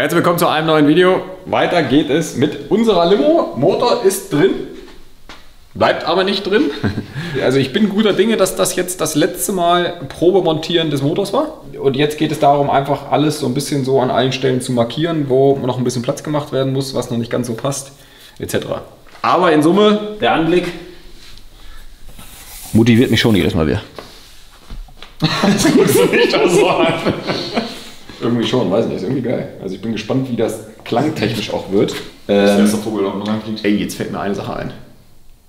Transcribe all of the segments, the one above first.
Herzlich willkommen zu einem neuen Video. Weiter geht es mit unserer Limo. Motor ist drin, bleibt aber nicht drin. Also ich bin guter Dinge, dass das jetzt das letzte Mal Probemontieren des Motors war. Und jetzt geht es darum, einfach alles so ein bisschen so an allen Stellen zu markieren, wo noch ein bisschen Platz gemacht werden muss, was noch nicht ganz so passt, etc. Aber in Summe, der Anblick motiviert mich schon jedes Mal wieder. Das guckst du nicht auch so an. Irgendwie schon, weiß nicht, ist irgendwie geil. Also ich bin gespannt, wie das klangtechnisch auch wird. Das Vogel auch noch reinkriegt. Ey, jetzt fällt mir eine Sache ein.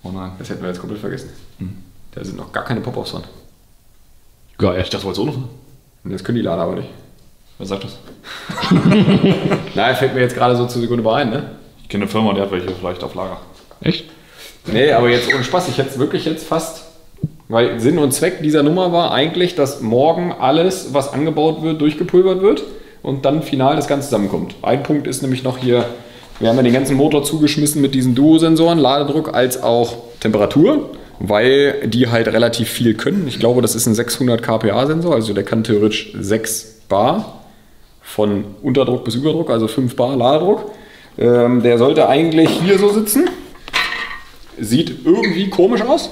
Oh nein. Das hätten wir jetzt komplett vergessen. Hm. Da sind noch gar keine Pop-Offs dran. Ja, ich dachte, wolltest du auch noch. Das können die Lader aber nicht. Wer sagt das? Naja, fällt mir jetzt gerade so zur Sekunde bei ein, ne? Ich kenne eine Firma, die hat welche vielleicht auf Lager. Echt? Nee, aber jetzt ohne Spaß, ich hätte es wirklich jetzt fast... Weil Sinn und Zweck dieser Nummer war eigentlich, dass morgen alles, was angebaut wird, durchgepulvert wird und dann final das Ganze zusammenkommt. Ein Punkt ist nämlich noch hier, wir haben ja den ganzen Motor zugeschmissen mit diesen Duo-Sensoren, Ladedruck als auch Temperatur, weil die halt relativ viel können. Ich glaube, das ist ein 600 kPa-Sensor, also der kann theoretisch 6 Bar von Unterdruck bis Überdruck, also 5 Bar Ladedruck. Der sollte eigentlich hier so sitzen, sieht irgendwie komisch aus.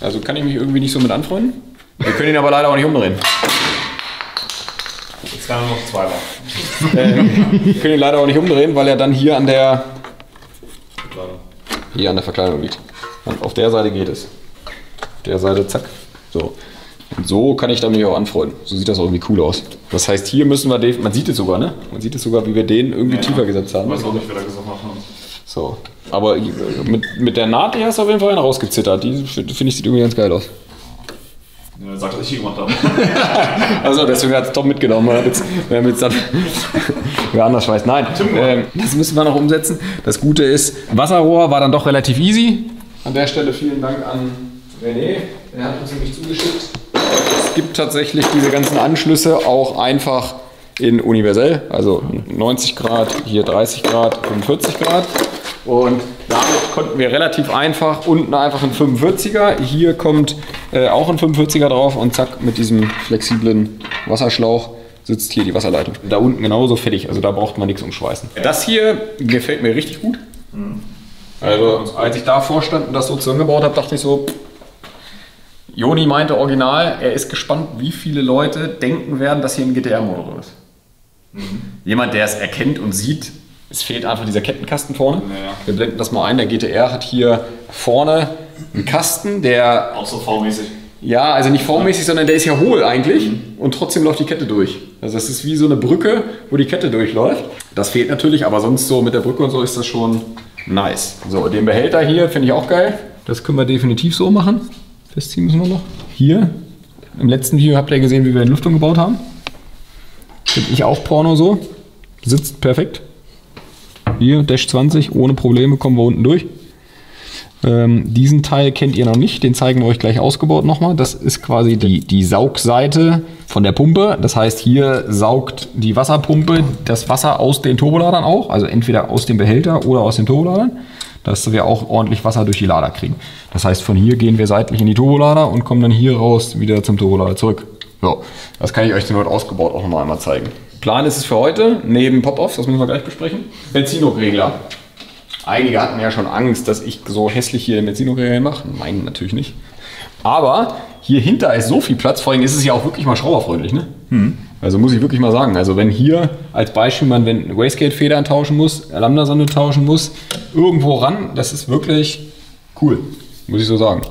Also kann ich mich irgendwie nicht so mit anfreunden. Wir können ihn aber leider auch nicht umdrehen. Jetzt kann er noch zweimal. Wir können ihn leider auch nicht umdrehen, weil er dann hier an der Verkleidung, liegt. Und auf der Seite geht es. Auf der Seite zack. So. Und so kann ich damit auch anfreunden. So sieht das auch irgendwie cool aus. Das heißt, hier müssen wir den, man sieht es sogar, ne? Man sieht es sogar, wie wir den irgendwie tiefer gesetzt haben. Ich weiß auch nicht, wer da gesagt hat. So. Aber mit der Naht, die hast du auf jeden Fall einen rausgezittert. Die finde ich sieht irgendwie ganz geil aus. Ja, sagt, was ich hier gemacht habe. Also deswegen hat es Tom mitgenommen. Damit dann wer anders weiß. Nein, das müssen wir noch umsetzen. Das Gute ist, Wasserrohr war dann doch relativ easy. An der Stelle vielen Dank an René. Der hat uns nämlich zugeschickt. Es gibt tatsächlich diese ganzen Anschlüsse auch einfach in universell. Also 90 Grad, hier 30 Grad, 45 Grad. Und damit konnten wir relativ einfach, unten einfach ein 45er, hier kommt auch ein 45er drauf und zack, mit diesem flexiblen Wasserschlauch sitzt hier die Wasserleitung. Da unten genauso fertig, also da braucht man nichts umschweißen. Das hier gefällt mir richtig gut. Also als ich da vorstand und das so zusammengebaut habe, dachte ich so, Joni meinte original, er ist gespannt, wie viele Leute denken werden, dass hier ein GTR-Motor drin ist. Jemand, der es erkennt und sieht, es fehlt einfach dieser Kettenkasten vorne. Ja. Wir blenden das mal ein. Der GTR hat hier vorne einen Kasten, der... Auch so V-mäßig. Ja, also nicht V-mäßig, sondern der ist ja hohl eigentlich. Und trotzdem läuft die Kette durch. Also das ist wie so eine Brücke, wo die Kette durchläuft. Das fehlt natürlich, aber sonst so mit der Brücke und so ist das schon nice. So, den Behälter hier finde ich auch geil. Das können wir definitiv so machen. Festziehen müssen wir noch. Hier, im letzten Video habt ihr gesehen, wie wir den Lüftung gebaut haben. Finde ich auch Porno so. Sitzt perfekt. Hier, Dash 20, ohne Probleme kommen wir unten durch. Diesen Teil kennt ihr noch nicht, den zeigen wir euch gleich ausgebaut nochmal. Das ist quasi die Saugseite von der Pumpe. Das heißt, hier saugt die Wasserpumpe das Wasser aus den Turboladern auch. Also entweder aus dem Behälter oder aus den Turboladern, dass wir auch ordentlich Wasser durch die Lader kriegen. Das heißt, von hier gehen wir seitlich in die Turbolader und kommen dann hier raus wieder zum Turbolader zurück. So, das kann ich euch heute ausgebaut auch nochmal einmal zeigen. Plan ist es für heute, neben Pop-Offs, das müssen wir gleich besprechen, Benzinoregler. Einige hatten ja schon Angst, dass ich so hässlich hier den Benzinoregler mache. Nein, natürlich nicht. Aber hier hinter ist so viel Platz, vor allem ist es ja auch wirklich mal schrauberfreundlich, ne? Also muss ich wirklich mal sagen, also wenn hier als Beispiel man wenn Wastegate-Federn tauschen muss, Lambda-Sonde tauschen muss, irgendwo ran, das ist wirklich cool, muss ich so sagen.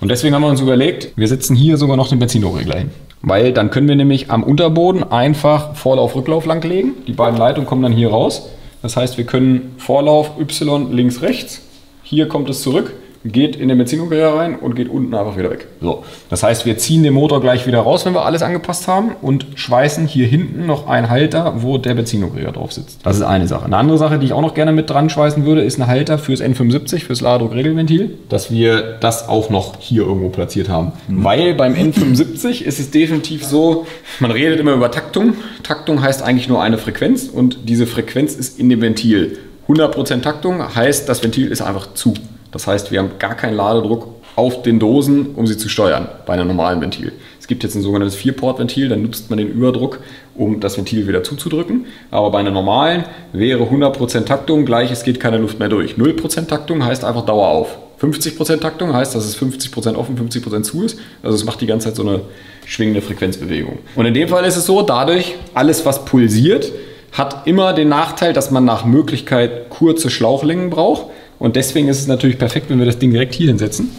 Und deswegen haben wir uns überlegt, wir setzen hier sogar noch den Benzinoregler hin. Weil dann können wir nämlich am Unterboden einfach Vorlauf, Rücklauf langlegen. Die beiden Leitungen kommen dann hier raus. Das heißt, wir können Vorlauf Y links, rechts. Hier kommt es zurück, geht in den Benzinoregler rein und geht unten einfach wieder weg. So. Das heißt, wir ziehen den Motor gleich wieder raus, wenn wir alles angepasst haben und schweißen hier hinten noch einen Halter, wo der Benzinoregler drauf sitzt. Das ist eine Sache. Eine andere Sache, die ich auch noch gerne mit dran schweißen würde, ist ein Halter fürs N75, fürs Ladedruckregelventil, dass wir das auch noch hier irgendwo platziert haben. Weil beim N75 ist es definitiv so, man redet immer über Taktung. Taktung heißt eigentlich nur eine Frequenz und diese Frequenz ist in dem Ventil. 100% Taktung heißt, das Ventil ist einfach zu. Das heißt, wir haben gar keinen Ladedruck auf den Dosen, um sie zu steuern bei einem normalen Ventil. Es gibt jetzt ein sogenanntes 4-Port-Ventil, dann nutzt man den Überdruck, um das Ventil wieder zuzudrücken. Aber bei einer normalen wäre 100% Taktung gleich, es geht keine Luft mehr durch. 0% Taktung heißt einfach Dauer auf. 50% Taktung heißt, dass es 50% offen, 50% zu ist. Also es macht die ganze Zeit so eine schwingende Frequenzbewegung. Und in dem Fall ist es so, dadurch alles, was pulsiert, hat immer den Nachteil, dass man nach Möglichkeit kurze Schlauchlängen braucht. Und deswegen ist es natürlich perfekt, wenn wir das Ding direkt hier hinsetzen,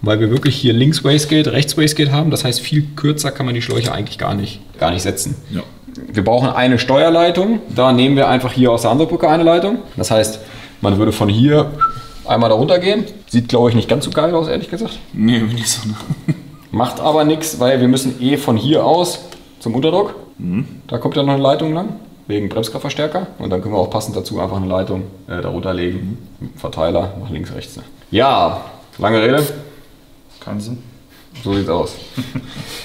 weil wir wirklich hier links Wastegate, rechts Wastegate haben. Das heißt, viel kürzer kann man die Schläuche eigentlich gar nicht setzen. Ja. Wir brauchen eine Steuerleitung. Da nehmen wir einfach hier aus der anderen Brücke eine Leitung. Das heißt, man würde von hier einmal da runter gehen. Sieht, glaube ich, nicht ganz so geil aus, ehrlich gesagt. Nee, nicht so. Macht aber nichts, weil wir müssen eh von hier aus zum Unterdruck. Mhm. Da kommt ja noch eine Leitung lang. Wegen Bremskraftverstärker, und dann können wir auch passend dazu einfach eine Leitung darunter legen, Verteiler nach links, rechts. Ne? Ja, lange Rede. Kein Sinn. So sieht's aus.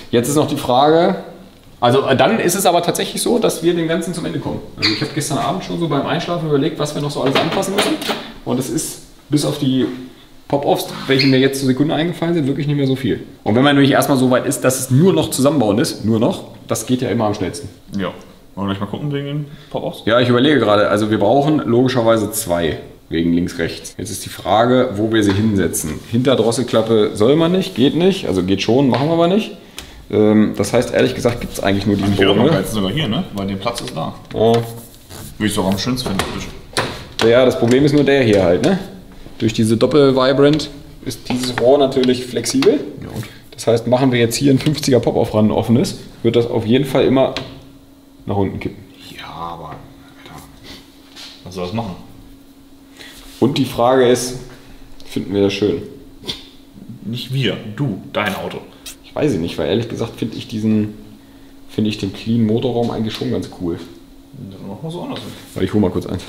Jetzt ist noch die Frage, also dann ist es aber tatsächlich so, dass wir dem Ganzen zum Ende kommen. Also ich habe gestern Abend schon so beim Einschlafen überlegt, was wir noch so alles anpassen müssen, und es ist bis auf die Pop-Offs, welche mir jetzt zur Sekunde eingefallen sind, wirklich nicht mehr so viel. Und wenn man nämlich erstmal so weit ist, dass es nur noch zusammenbauen ist, das geht ja immer am schnellsten. Ja. Wollen wir gleich mal gucken wegen den Pop-Offs? Ja, ich überlege gerade. Also wir brauchen logischerweise zwei wegen links-rechts. Jetzt ist die Frage, wo wir sie hinsetzen. Hinter Drosselklappe soll man nicht, geht nicht. Also geht schon, machen wir aber nicht. Das heißt, ehrlich gesagt, gibt es eigentlich nur diesen Bogen. Ne? Sogar hier, ne? Weil der Platz ist da. Ja. Würde ich es auch am schönsten finden. Ja, das Problem ist nur der hier halt. Ne? Durch diese Doppel-Vibrant ist dieses Rohr natürlich flexibel. Ja, und? Das heißt, machen wir jetzt hier ein 50er Pop-Off ran, ein offenes, wird das auf jeden Fall immer nach unten kippen. Ja, aber Alter, was soll das machen? Und die Frage ist, finden wir das schön? Nicht wir, du, dein Auto. Ich weiß es nicht, weil ehrlich gesagt finde ich den clean Motorraum eigentlich schon ganz cool. Dann machen wir es auch anders. Warte, ich hole mal kurz eins.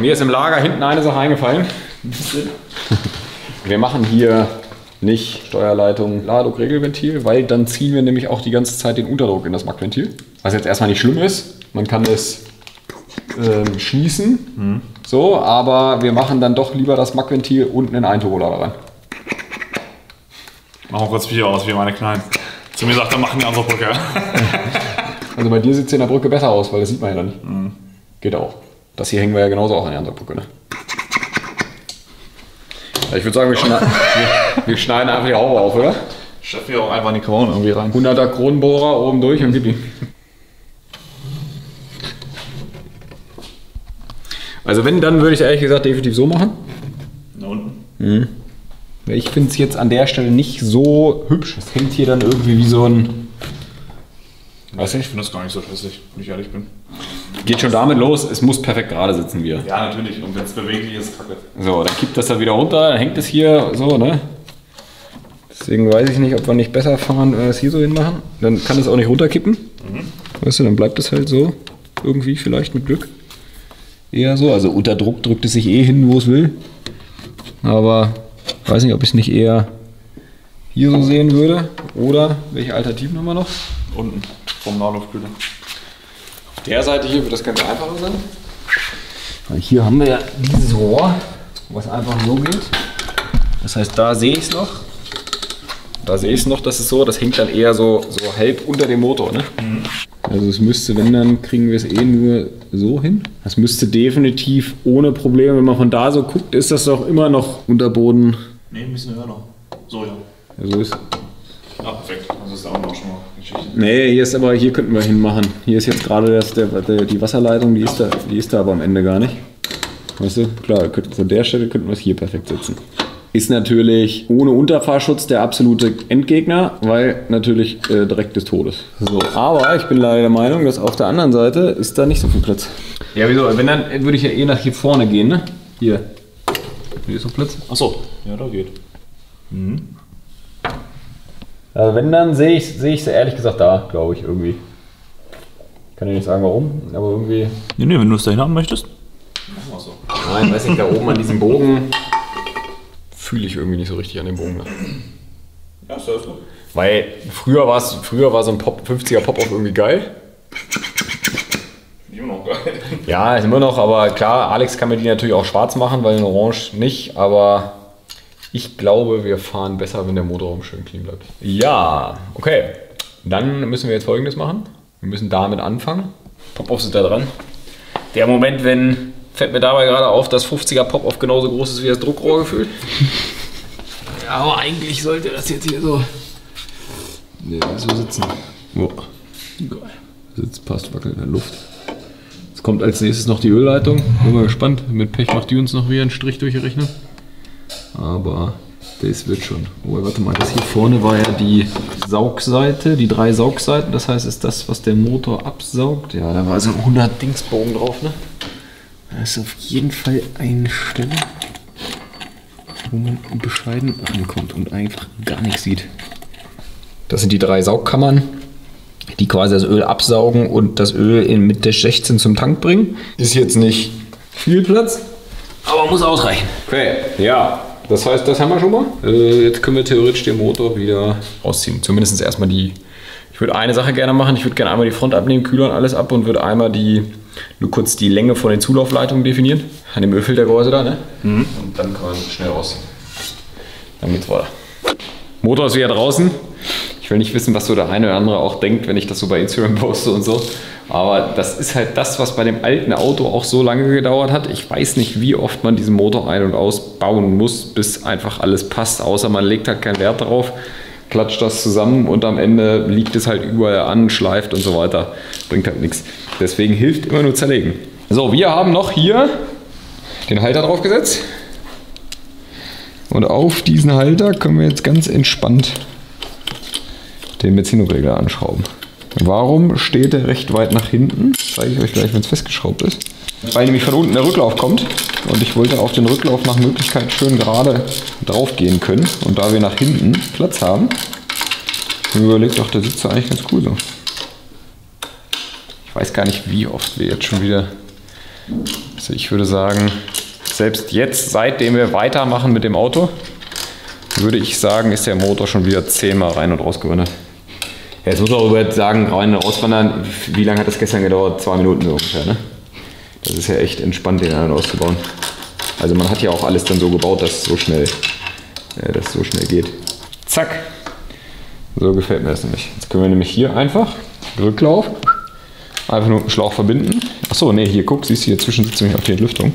Mir ist im Lager hinten eine Sache eingefallen. Wir machen hier nicht Steuerleitung, Ladedruckregelventil, weil dann ziehen wir nämlich auch die ganze Zeit den Unterdruck in das Mackventil. Was jetzt erstmal nicht schlimm ist, man kann es schließen, so, aber wir machen dann doch lieber das Mackventil unten in einen Turbolader rein. Machen wir kurz Bier aus, wie meine Kleinen. Zu mir sagt er, machen wir unsere Brücke. Also bei dir sieht es in der Brücke besser aus, weil das sieht man ja dann nicht. Mhm. Geht auch. Das hier hängen wir ja genauso auch an der anderen Brücke, ne? Ich würde sagen, wir schneiden einfach die Haube auf, oder? Schaffen wir auch einfach in die Kronen irgendwie rein. 100er Kronenbohrer oben durch und gib ihn. Also wenn, dann würde ich es ehrlich gesagt definitiv so machen. Na unten. Mhm. Ich finde es jetzt an der Stelle nicht so hübsch. Es hängt hier dann irgendwie wie so ein... Weiß nicht, ich finde das gar nicht so hässlich, wenn ich ehrlich bin. Geht schon damit los, es muss perfekt gerade sitzen wir. Ja, natürlich. Und wenn es beweglich ist, kacke. So, dann kippt das da wieder runter, dann hängt es hier so, ne? Deswegen weiß ich nicht, ob wir nicht besser fahren, wenn wir es hier so hinmachen. Dann kann es auch nicht runterkippen. Mhm. Weißt du, dann bleibt es halt so. Irgendwie, vielleicht mit Glück. Eher so, also unter Druck drückt es sich eh hin, wo es will. Aber ich weiß nicht, ob ich es nicht eher hier so sehen würde. Oder, welche Alternativen haben wir noch? Unten, vom Nahtluftkühler. Auf der Seite hier wird das Ganze einfacher sein. Weil hier haben wir ja dieses Rohr, was einfach so geht. Das heißt, da sehe ich es noch. Da sehe ich es noch, das ist so, das hängt dann eher so halb unter dem Motor. Ne? Mhm. Also es müsste, wenn, dann kriegen wir es eh nur so hin. Das müsste definitiv ohne Probleme, wenn man von da so guckt, ist das doch immer noch Unterboden. Ne, ein bisschen höher noch. So, ja. Ja, so ist. Ah, perfekt. Also ist da auch noch schon mal Geschichte. Nee, hier ist aber, hier könnten wir hinmachen. Hier ist jetzt gerade die Wasserleitung, die ist da aber am Ende gar nicht. Weißt du, klar, von der Stelle könnten wir es hier perfekt setzen. Ist natürlich ohne Unterfahrschutz der absolute Endgegner, weil natürlich Dreck des Todes. So, aber ich bin leider der Meinung, dass auf der anderen Seite ist da nicht so viel Platz. Ja, wieso? Wenn, dann würde ich ja eh nach hier vorne gehen, ne? Hier. Hier ist noch Platz. Achso. Ja, da geht. Mhm. Also wenn, dann sehe ich sie ehrlich gesagt da, glaube ich, irgendwie. Ich kann dir nicht sagen warum, aber irgendwie... Nee, wenn du es dahin haben möchtest. Machen wir so. Nein, weiß nicht, da oben an diesem Bogen fühle ich irgendwie nicht so richtig an dem Bogen. Ne? Ja, ist das so. Weil früher war so ein 50er Pop-Off irgendwie geil. Immer noch geil. Ja, ist immer noch, aber klar, Alex kann mir die natürlich auch schwarz machen, weil in Orange nicht, aber... Ich glaube, wir fahren besser, wenn der Motorraum schön clean bleibt. Ja, okay. Dann müssen wir jetzt Folgendes machen. Wir müssen damit anfangen. Pop-Offs sind da dran. Der Moment, wenn, fällt mir dabei gerade auf, dass 50er Pop-Off genauso groß ist wie das Druckrohr gefühlt. Ja, aber eigentlich sollte das jetzt hier so, ja, so sitzen. Boah. Geil. Sitz passt, wackelt in der Luft. Jetzt kommt als nächstes noch die Ölleitung. Bin mal gespannt. Mit Pech macht die uns noch wieder einen Strich durch die Rechnung. Aber das wird schon. Oh, warte mal, das hier vorne war ja die Saugseite, die 3 Saugseiten. Das heißt, ist das, was der Motor absaugt. Ja, da war so ein 100 Dingsbogen drauf, ne? Das ist auf jeden Fall eine Stelle, wo man bescheiden ankommt und einfach gar nichts sieht. Das sind die 3 Saugkammern, die quasi das Öl absaugen und das Öl in mit Dash 16 zum Tank bringen. Ist jetzt nicht viel Platz, aber muss ausreichen. Okay, ja. Das heißt, das haben wir schon mal. Jetzt können wir theoretisch den Motor wieder rausziehen. Zumindest erstmal die... Ich würde eine Sache gerne machen. Ich würde gerne einmal die Front abnehmen, Kühler und alles ab und würde einmal die... Nur kurz die Länge von den Zulaufleitungen definieren. An dem Ölfiltergehäuse da, ne? Mhm. Und dann kann man schnell rausziehen. Dann geht's weiter. Motor ist wieder draußen. Ich will nicht wissen, was so der eine oder andere auch denkt, wenn ich das so bei Instagram poste und so. Aber das ist halt das, was bei dem alten Auto auch so lange gedauert hat. Ich weiß nicht, wie oft man diesen Motor ein- und ausbauen muss, bis einfach alles passt. Außer man legt halt keinen Wert darauf, klatscht das zusammen und am Ende liegt es halt überall an, schleift und so weiter. Bringt halt nichts. Deswegen hilft immer nur zerlegen. So, wir haben noch hier den Halter draufgesetzt. Und auf diesen Halter können wir jetzt ganz entspannt den Benzinregler anschrauben. Warum steht der recht weit nach hinten? Zeige ich euch gleich, wenn es festgeschraubt ist. Weil nämlich von unten der Rücklauf kommt und ich wollte auf den Rücklauf nach Möglichkeit schön gerade drauf gehen können. Und da wir nach hinten Platz haben, haben wir überlegt, ach, der sitzt da eigentlich ganz cool so. Ich weiß gar nicht, wie oft wir jetzt schon wieder, also ich würde sagen, selbst jetzt, seitdem wir weitermachen mit dem Auto, würde ich sagen, ist der Motor schon wieder 10-mal rein und raus gewandert. Ja, jetzt muss man darüber sagen, rein und rauswandern, wie lange hat das gestern gedauert? 2 Minuten so ungefähr, ne? Das ist ja echt entspannt, den einen auszubauen. Also man hat ja auch alles dann so gebaut, dass es so schnell, ja, dass es so schnell geht. Zack! So gefällt mir das nämlich. Jetzt können wir nämlich hier einfach Rücklauf, einfach nur mit dem Schlauch verbinden. Achso, ne, hier guck, siehst du, hier zwischen sitzt nämlich auch die Entlüftung.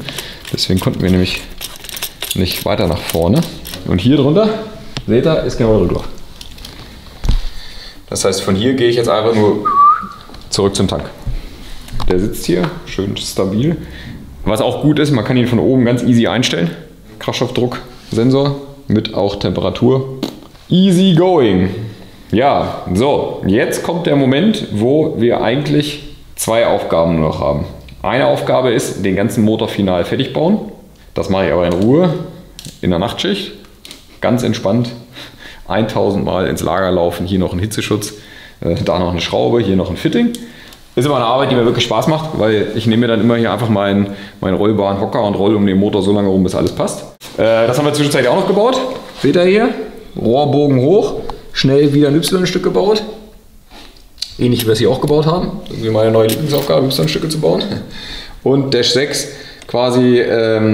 Deswegen konnten wir nämlich nicht weiter nach vorne. Und hier drunter, seht ihr, ist genau der Rücklauf. Das heißt, von hier gehe ich jetzt einfach nur zurück zum Tank. Der sitzt hier, schön stabil. Was auch gut ist, man kann ihn von oben ganz easy einstellen. Kraftstoffdruck, Sensor mit auch Temperatur. Easy going. Ja, so, jetzt kommt der Moment, wo wir eigentlich 2 Aufgaben nur noch haben. Eine Aufgabe ist, den ganzen Motor final fertig bauen. Das mache ich aber in Ruhe. In der Nachtschicht, ganz entspannt, 1000 Mal ins Lager laufen, hier noch ein Hitzeschutz, da noch eine Schraube, hier noch ein Fitting. Ist aber eine Arbeit, die mir wirklich Spaß macht, weil ich nehme mir dann immer hier einfach meinen rollbaren Hocker und rolle um den Motor so lange rum, bis alles passt. Das haben wir zwischenzeitlich auch noch gebaut. Seht ihr hier? Rohrbogen hoch, schnell wieder ein Y-Stück gebaut. Ähnlich wie wir es hier auch gebaut haben. Das ist meine neue Lieblingsaufgabe, Y-Stücke zu bauen. Und Dash 6. Quasi,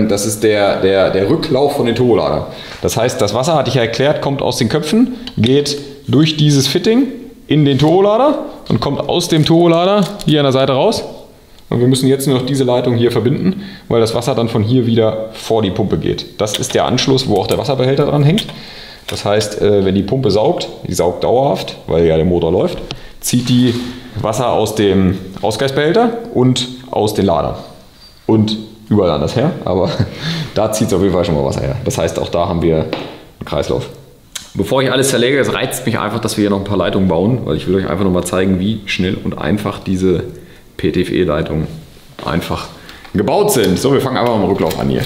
das ist der Rücklauf von den Turbolader. Das heißt, das Wasser, hatte ich ja erklärt, kommt aus den Köpfen, geht durch dieses Fitting in den Turbolader und kommt aus dem Turbolader hier an der Seite raus. Und wir müssen jetzt nur noch diese Leitung hier verbinden, weil das Wasser dann von hier wieder vor die Pumpe geht. Das ist der Anschluss, wo auch der Wasserbehälter dran hängt. Das heißt, wenn die Pumpe saugt, die saugt dauerhaft, weil ja der Motor läuft, zieht die Wasser aus dem Ausgleichsbehälter und aus den Ladern. Und überall anders her, aber da zieht es auf jeden Fall schon mal Wasser her. Das heißt, auch da haben wir einen Kreislauf. Bevor ich alles zerlege, es reizt mich einfach, dass wir hier noch ein paar Leitungen bauen, weil ich will euch einfach noch mal zeigen, wie schnell und einfach diese PTFE-Leitungen einfach gebaut sind. So, wir fangen einfach mal mit dem Rücklauf an hier.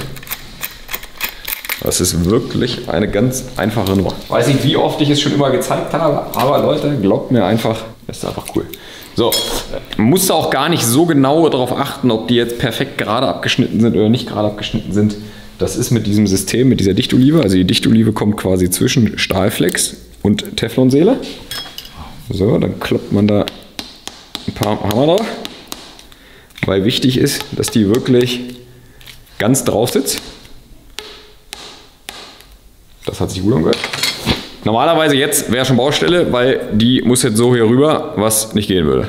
Das ist wirklich eine ganz einfache Nummer. Ich weiß nicht, wie oft ich es schon immer gezeigt habe, aber Leute, glaubt mir einfach, das ist einfach cool. So, man muss da auch gar nicht so genau darauf achten, ob die jetzt perfekt gerade abgeschnitten sind oder nicht gerade abgeschnitten sind. Das ist mit diesem System, mit dieser Dichtolive. Also die Dichtolive kommt quasi zwischen Stahlflex und Teflonseele. So, dann kloppt man da ein paar Hammer drauf. Weil wichtig ist, dass die wirklich ganz drauf sitzt. Das hat sich gut angehört. Normalerweise jetzt wäre schon Baustelle, weil die muss jetzt so hier rüber, was nicht gehen würde.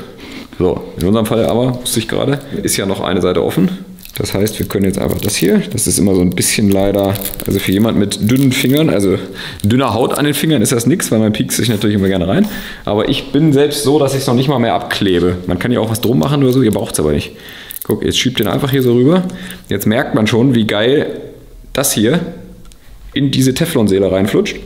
So, in unserem Fall aber, wusste ich gerade, ist ja noch eine Seite offen. Das heißt, wir können jetzt einfach das hier, das ist immer so ein bisschen leider, also für jemand mit dünnen Fingern, also dünner Haut an den Fingern ist das nichts, weil man piekst sich natürlich immer gerne rein. Aber ich bin selbst so, dass ich es noch nicht mal mehr abklebe. Man kann ja auch was drum machen oder so, ihr braucht es aber nicht. Guck, jetzt schiebt den einfach hier so rüber. Jetzt merkt man schon, wie geil das hier in diese Teflonsäule reinflutscht.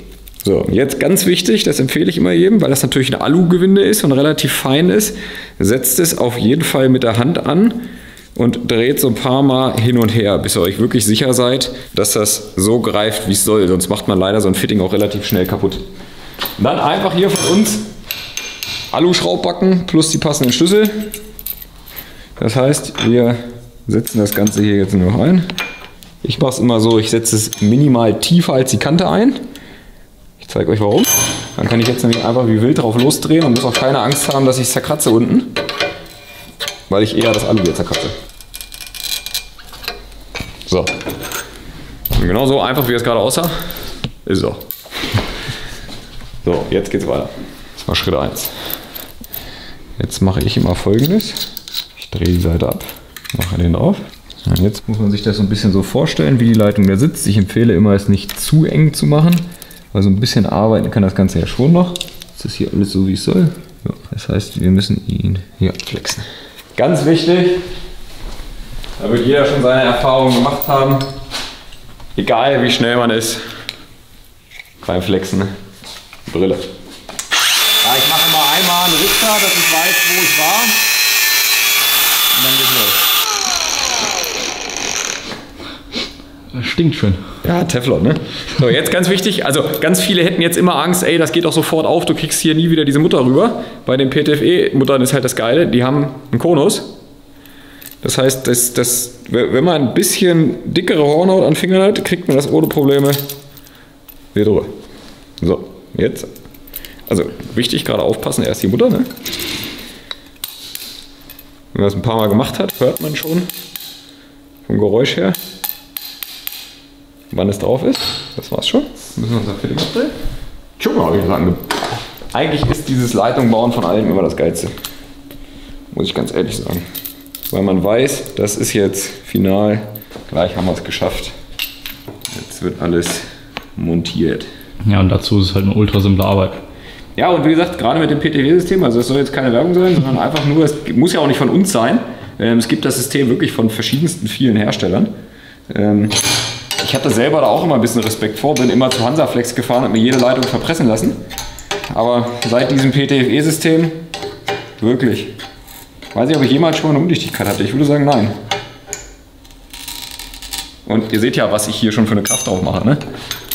So, jetzt ganz wichtig, das empfehle ich immer jedem, weil das natürlich ein Alugewinde ist und relativ fein ist, setzt es auf jeden Fall mit der Hand an und dreht so ein paar Mal hin und her, bis ihr euch wirklich sicher seid, dass das so greift, wie es soll. Sonst macht man leider so ein Fitting auch relativ schnell kaputt. Und dann einfach hier von uns Aluschraubbacken plus die passenden Schlüssel. Das heißt, wir setzen das Ganze hier jetzt nur noch ein. Ich mache es immer so, ich setze es minimal tiefer als die Kante ein. Ich zeige euch warum. Dann kann ich jetzt nämlich einfach wie wild drauf losdrehen und muss auch keine Angst haben, dass ich es zerkratze unten. Weil ich eher das Alu hier zerkratze. So. Und genau so einfach, wie es gerade aussah, ist es auch. So, jetzt geht's weiter. Das war Schritt 1. Jetzt mache ich immer Folgendes. Ich drehe die Seite ab, mache den drauf. Und jetzt muss man sich das so ein bisschen so vorstellen, wie die Leitung da sitzt. Ich empfehle immer, es nicht zu eng zu machen. Weil so ein bisschen arbeiten kann das Ganze ja schon noch. Ist das hier alles so, wie es soll? Ja, das heißt, wir müssen ihn hier flexen. Ganz wichtig, da wird jeder schon seine Erfahrungen gemacht haben. Egal wie schnell man ist, beim Flexen, Brille. Ja, ich mache immer einmal einen Richter, dass ich weiß, wo ich war. Und dann geht's los. Stinkt schön. Ja, Teflon, ne? So, jetzt ganz wichtig, also ganz viele hätten jetzt immer Angst, ey, das geht doch sofort auf, du kriegst hier nie wieder diese Mutter rüber. Bei den PTFE-Muttern ist halt das Geile, die haben einen Konus. Das heißt, wenn man ein bisschen dickere Hornhaut an Fingern hat, kriegt man das ohne Probleme hier drüber. So, jetzt. Also wichtig, gerade aufpassen, erst die Mutter, ne? Wenn man das ein paar Mal gemacht hat, hört man schon vom Geräusch her, wann es drauf ist. Das war's schon. Müssen wir uns das Fitting abdrehen? Tschung, habe ich gesagt. Eigentlich ist dieses Leitung bauen von allem immer das Geilste. Muss ich ganz ehrlich sagen. Weil man weiß, das ist jetzt final. Gleich haben wir es geschafft. Jetzt wird alles montiert. Ja, und dazu ist es halt eine ultra simple Arbeit. Ja, und wie gesagt, gerade mit dem PTW-System, also es soll jetzt keine Werbung sein, sondern einfach nur, es muss ja auch nicht von uns sein. Es gibt das System wirklich von verschiedensten vielen Herstellern. Ich hatte selber da auch immer ein bisschen Respekt vor, bin immer zu Hansaflex gefahren, habe mir jede Leitung verpressen lassen. Aber seit diesem PTFE-System, wirklich. Weiß nicht, ob ich jemals schon mal eine Undichtigkeit hatte. Ich würde sagen, nein. Und ihr seht ja, was ich hier schon für eine Kraft drauf mache, ne?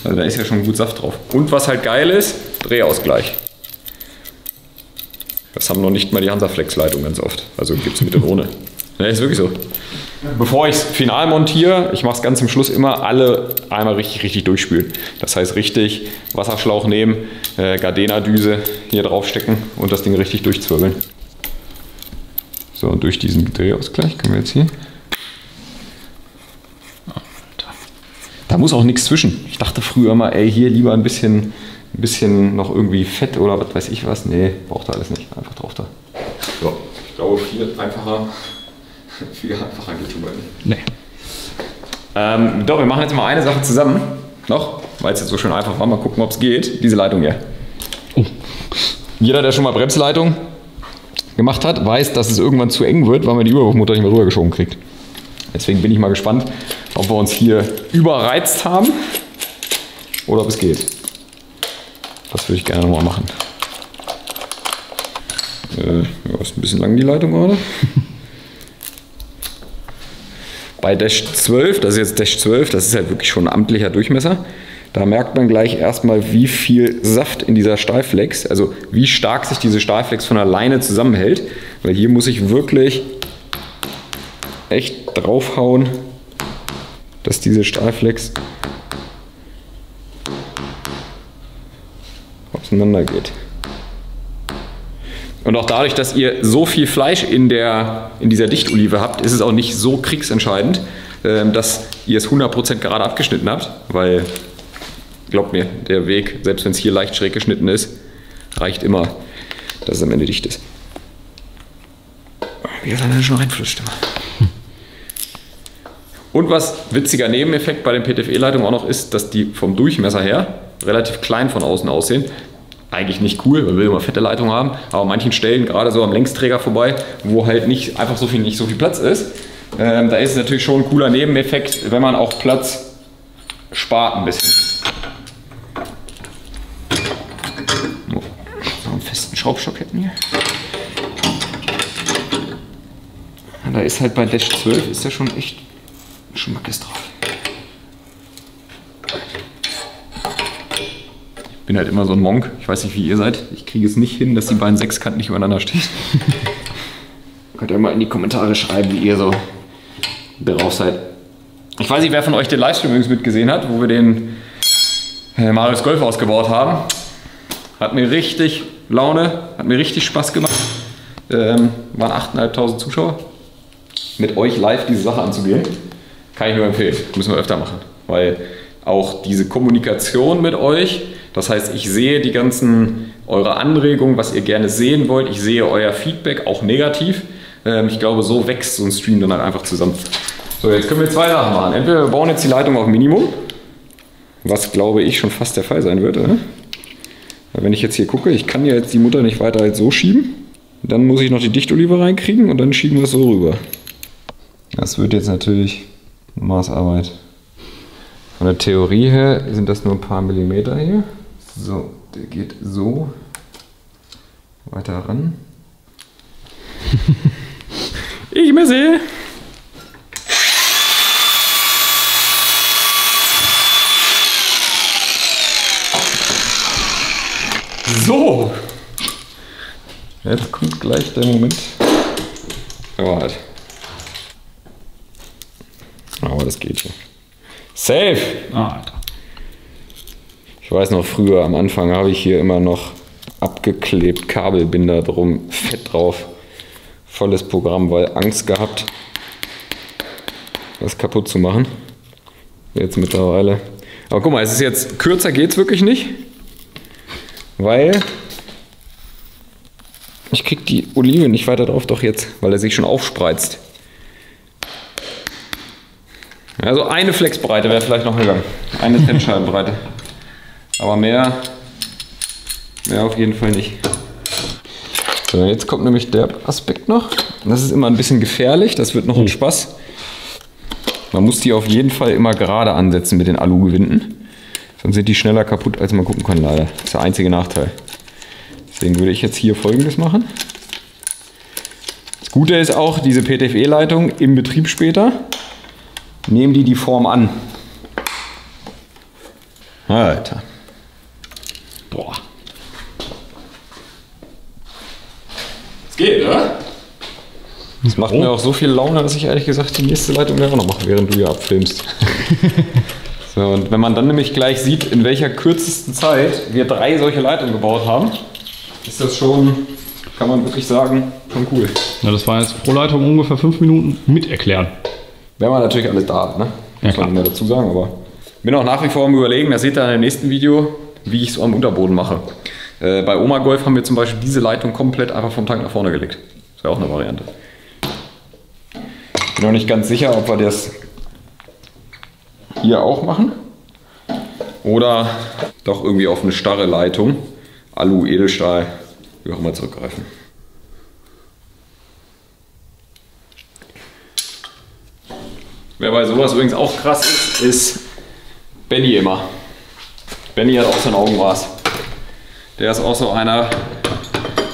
Also da ist ja schon gut Saft drauf. Und was halt geil ist, Drehausgleich. Das haben noch nicht mal die Hansaflex-Leitung ganz oft. Also gibt es mit und ohne. Ja, ist wirklich so. Bevor ich es final montiere, ich mache es ganz zum Schluss immer alle einmal richtig durchspülen. Das heißt richtig Wasserschlauch nehmen, Gardena-Düse hier draufstecken und das Ding richtig durchzwirbeln. So, und durch diesen Drehausgleich können wir jetzt hier. Da muss auch nichts zwischen. Ich dachte früher mal, ey, hier lieber ein bisschen noch irgendwie Fett oder was weiß ich was. Nee, braucht da alles nicht. Einfach drauf da. So, ich glaube viel einfacher geht es nicht. Nee. Doch, wir machen jetzt mal eine Sache zusammen. Noch, weil es jetzt so schön einfach war. Mal gucken, ob es geht. Diese Leitung hier. Oh. Jeder, der schon mal Bremsleitung gemacht hat, weiß, dass es irgendwann zu eng wird, weil man die Überwurfmutter nicht mehr rübergeschoben kriegt. Deswegen bin ich mal gespannt, ob wir uns hier überreizt haben oder ob es geht. Das würde ich gerne nochmal machen. Ja, ist ein bisschen lang die Leitung gerade. Bei Dash 12, das ist jetzt Dash 12, das ist halt wirklich schon ein amtlicher Durchmesser. Da merkt man gleich erstmal, wie viel Saft in dieser Stahlflex, also wie stark sich diese Stahlflex von alleine zusammenhält. Weil hier muss ich wirklich echt draufhauen, dass diese Stahlflex auseinander geht. Und auch dadurch, dass ihr so viel Fleisch in dieser Dichtolive habt, ist es auch nicht so kriegsentscheidend, dass ihr es 100% gerade abgeschnitten habt, weil Glaubt mir, der Weg, selbst wenn es hier leicht schräg geschnitten ist, reicht immer, dass es am Ende dicht ist. Wie hat er denn schon reinflutscht? Und was witziger Nebeneffekt bei den PTFE-Leitungen auch noch ist, dass die vom Durchmesser her relativ klein von außen aussehen. Eigentlich nicht cool, man will immer fette Leitungen haben, aber an manchen Stellen, gerade so am Längsträger vorbei, wo halt nicht einfach so viel, nicht so viel Platz ist, da ist es natürlich schon ein cooler Nebeneffekt, wenn man auch Platz spart ein bisschen. Oh, so einen festen Schraubstock hätten hier. Da ist halt bei Dash 12 ist da schon echt Schmackes drauf. Ich bin halt immer so ein Monk. Ich weiß nicht, wie ihr seid. Ich kriege es nicht hin, dass die beiden Sechskanten nicht übereinander stehen. Könnt ihr mal in die Kommentare schreiben, wie ihr so drauf seid. Ich weiß nicht, wer von euch den Livestream übrigens mitgesehen hat, wo wir den Marius Golf ausgebaut haben. Hat mir richtig Laune, hat mir richtig Spaß gemacht. Waren 8.500 Zuschauer. Mit euch live diese Sache anzugehen, kann ich nur empfehlen. Müssen wir öfter machen, weil auch diese Kommunikation mit euch, das heißt, ich sehe die ganzen, eure Anregungen, was ihr gerne sehen wollt, ich sehe euer Feedback, auch negativ. Ich glaube, so wächst so ein Stream dann halt einfach zusammen. So, jetzt können wir zwei Sachen machen. Entweder wir bauen jetzt die Leitung auf Minimum, was glaube ich schon fast der Fall sein wird. Oder? Wenn ich jetzt hier gucke, ich kann ja jetzt die Mutter nicht weiter als so schieben, dann muss ich noch die Dichtolive reinkriegen und dann schieben wir es so rüber. Das wird jetzt natürlich Maßarbeit. Von der Theorie her sind das nur ein paar Millimeter hier. So, der geht so weiter ran. Ich messe! So! Jetzt kommt gleich der Moment. Aber halt. Aber das geht schon. Safe! Alter. Ich weiß noch früher, am Anfang habe ich hier immer noch abgeklebt, Kabelbinder drum, fett drauf. Volles Programm, weil Angst gehabt, das kaputt zu machen. Jetzt mittlerweile. Aber guck mal, es ist jetzt, kürzer geht's wirklich nicht. Weil ich krieg die Olive nicht weiter drauf, doch jetzt, weil er sich schon aufspreizt. Also eine Flexbreite wäre vielleicht noch gegangen. Eine Trennscheibenbreite. Aber mehr auf jeden Fall nicht. So, jetzt kommt nämlich der Aspekt noch. Das ist immer ein bisschen gefährlich, das wird noch ein Spaß. Man muss die auf jeden Fall immer gerade ansetzen mit den Alugewinden. Sonst sind die schneller kaputt, als man gucken kann leider. Das ist der einzige Nachteil. Deswegen würde ich jetzt hier Folgendes machen. Das Gute ist auch, diese PTFE-Leitung im Betrieb später, nehmen die Form an. Alter. Boah. Es geht, oder? Das macht mir auch so viel Laune, dass ich ehrlich gesagt die nächste Leitung auch noch mache, während du hier abfilmst. So, und wenn man dann nämlich gleich sieht, in welcher kürzesten Zeit wir 3 solche Leitungen gebaut haben, ist das schon, kann man wirklich sagen, schon cool. Ja, das war jetzt pro Leitung ungefähr 5 Minuten mit erklären. Wenn man natürlich alles da hat, ne? Das kann man ja dazu sagen, aber ich bin auch nach wie vor am Überlegen, das seht ihr im nächsten Video, wie ich es am Unterboden mache. Bei Oma Golf haben wir zum Beispiel diese Leitung komplett einfach vom Tank nach vorne gelegt. Das wäre auch eine Variante. Ich bin noch nicht ganz sicher, ob wir das hier auch machen oder doch irgendwie auf eine starre Leitung, Alu, Edelstahl, wie auch immer zurückgreifen. Wer bei sowas übrigens auch krass ist, ist Benny immer. Benny hat auch so ein Augenmaß. Der ist auch so einer,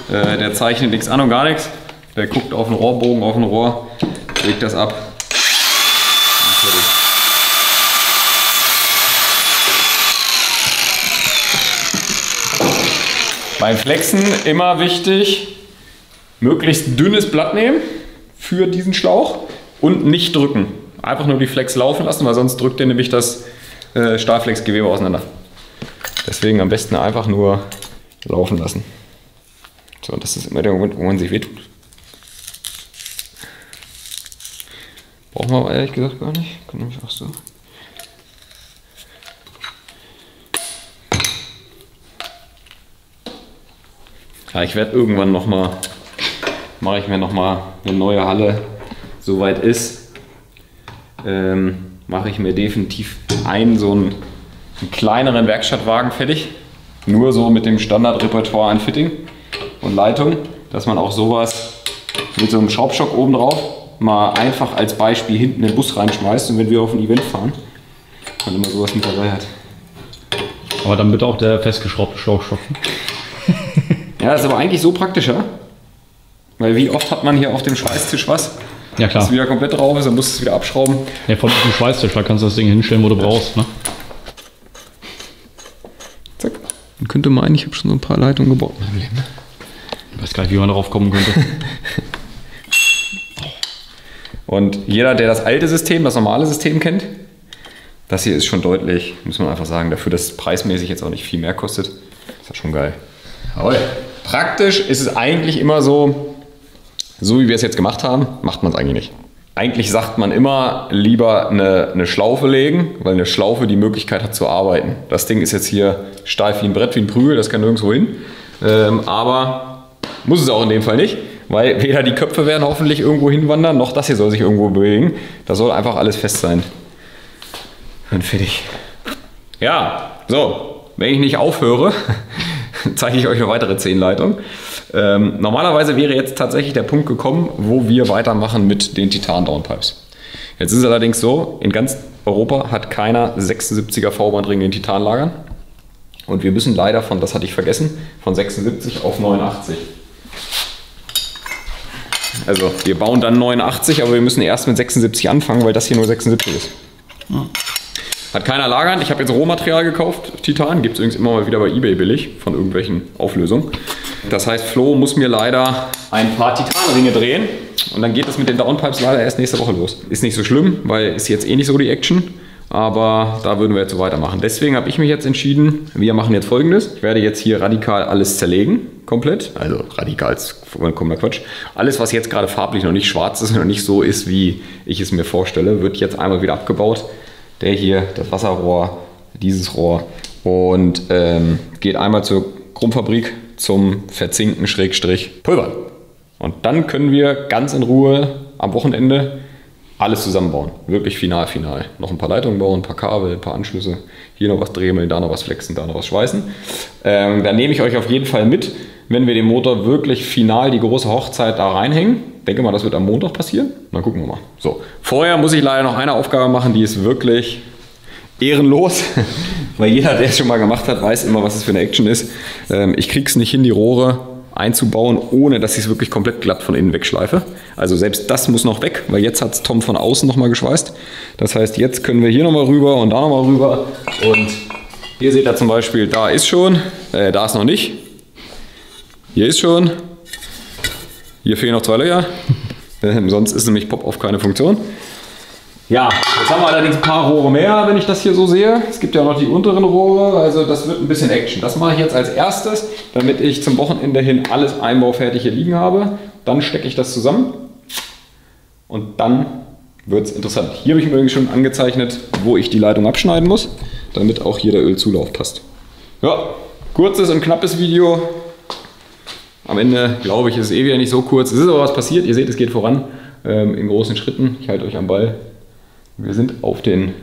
der zeichnet nichts an und gar nichts. Der guckt auf einen Rohrbogen, auf ein Rohr, legt das ab. Beim Flexen immer wichtig, möglichst dünnes Blatt nehmen für diesen Schlauch und nicht drücken. Einfach nur die Flex laufen lassen, weil sonst drückt ihr nämlich das Stahlflexgewebe auseinander. Deswegen am besten einfach nur laufen lassen. So, und das ist immer der Moment, wo man sich wehtut. Brauchen wir aber ehrlich gesagt gar nicht. Können wir auch so. Ja, ich werde irgendwann nochmal, mache ich mir nochmal eine neue Halle, soweit ist, mache ich mir definitiv einen kleineren Werkstattwagen fertig. Nur so mit dem Standardrepertoire an Fitting und Leitung, dass man auch sowas mit so einem Schraubstock oben drauf mal einfach als Beispiel hinten in den Bus reinschmeißt und wenn wir auf ein Event fahren, man immer sowas mit dabei hat. Aber dann bitte auch der festgeschraubte Schraubstock. Ja, das ist aber eigentlich so praktischer, weil wie oft hat man hier auf dem Schweißtisch was, ja, klar, dass es wieder komplett drauf ist, dann musst du es wieder abschrauben. Ja, vor allem auf dem Schweißtisch, da kannst du das Ding hinstellen, wo du brauchst, ne? Zack. Man könnte meinen, ich habe schon so ein paar Leitungen gebaut in meinem Leben. Ich weiß gar nicht, wie man darauf kommen könnte. Und jeder, der das alte System, das normale System kennt, das hier ist schon deutlich, muss man einfach sagen, dafür, dass es preismäßig jetzt auch nicht viel mehr kostet, ist das schon geil. Jawohl. Praktisch ist es eigentlich immer so, so wie wir es jetzt gemacht haben, macht man es eigentlich nicht. Eigentlich sagt man immer, lieber eine Schlaufe legen, weil eine Schlaufe die Möglichkeit hat zu arbeiten. Das Ding ist jetzt hier steif wie ein Brett, wie ein Prügel, das kann nirgendwo hin. Aber muss es auch in dem Fall nicht, weil weder die Köpfe werden hoffentlich irgendwo hinwandern, noch das hier soll sich irgendwo bewegen. Da soll einfach alles fest sein. Und fertig. Ja, so, wenn ich nicht aufhöre, zeige ich euch noch weitere 10 Leitungen. Normalerweise wäre jetzt tatsächlich der Punkt gekommen, wo wir weitermachen mit den Titan-Downpipes. Jetzt ist es allerdings so, in ganz Europa hat keiner 76er V-Bandring in Titanlagern. Und wir müssen leider von, das hatte ich vergessen, von 76 auf 89. Also wir bauen dann 89, aber wir müssen erst mit 76 anfangen, weil das hier nur 76 ist. Hm. Hat keiner lagern. Ich habe jetzt Rohmaterial gekauft, Titan. Gibt es übrigens immer mal wieder bei eBay billig von irgendwelchen Auflösungen. Das heißt, Flo muss mir leider ein paar Titanringe drehen. Und dann geht das mit den Downpipes leider erst nächste Woche los. Ist nicht so schlimm, weil ist jetzt eh nicht so die Action. Aber da würden wir jetzt so weitermachen. Deswegen habe ich mich jetzt entschieden, wir machen jetzt Folgendes. Ich werde jetzt hier radikal alles zerlegen. Komplett. Also radikal ist vollkommener Quatsch. Alles, was jetzt gerade farblich noch nicht schwarz ist und noch nicht so ist, wie ich es mir vorstelle, wird jetzt einmal wieder abgebaut. Der hier, das Wasserrohr, dieses Rohr und geht einmal zur Krummfabrik zum Verzinken / Pulvern. Und dann können wir ganz in Ruhe am Wochenende alles zusammenbauen. Wirklich final, final. Noch ein paar Leitungen bauen, ein paar Kabel, ein paar Anschlüsse. Hier noch was drehen, da noch was flexen, da noch was schweißen. Da nehme ich euch auf jeden Fall mit, wenn wir den Motor wirklich final die große Hochzeit da reinhängen. Denke mal, das wird am Montag passieren. Dann gucken wir mal. So, vorher muss ich leider noch eine Aufgabe machen, die ist wirklich ehrenlos. Weil jeder, der es schon mal gemacht hat, weiß immer, was es für eine Action ist. Ich kriege es nicht hin, die Rohre einzubauen, ohne dass ich es wirklich komplett glatt von innen wegschleife. Also selbst das muss noch weg, weil jetzt hat es Tom von außen nochmal geschweißt. Das heißt, jetzt können wir hier nochmal rüber und da nochmal rüber. Und hier seht ihr zum Beispiel, da ist schon, da ist noch nicht. Hier ist schon, hier fehlen noch 2 Löcher, sonst ist nämlich Pop-Off keine Funktion. Ja, jetzt haben wir allerdings ein paar Rohre mehr, wenn ich das hier so sehe. Es gibt ja noch die unteren Rohre, also das wird ein bisschen Action. Das mache ich jetzt als erstes, damit ich zum Wochenende hin alles einbaufertig hier liegen habe. Dann stecke ich das zusammen und dann wird es interessant. Hier habe ich übrigens schon angezeichnet, wo ich die Leitung abschneiden muss, damit auch hier der Ölzulauf passt. Ja, kurzes und knappes Video. Am Ende, glaube ich, ist es eh wieder nicht so kurz. Es ist aber was passiert, ihr seht, es geht voran in großen Schritten. Ich halte euch am Ball. Wir sind auf den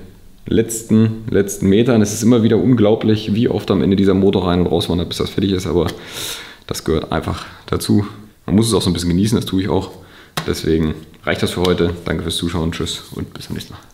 letzten Metern. Es ist immer wieder unglaublich, wie oft am Ende dieser Motor rein und raus wandert, bis das fertig ist. Aber das gehört einfach dazu. Man muss es auch so ein bisschen genießen, das tue ich auch. Deswegen reicht das für heute. Danke fürs Zuschauen, tschüss und bis zum nächsten Mal.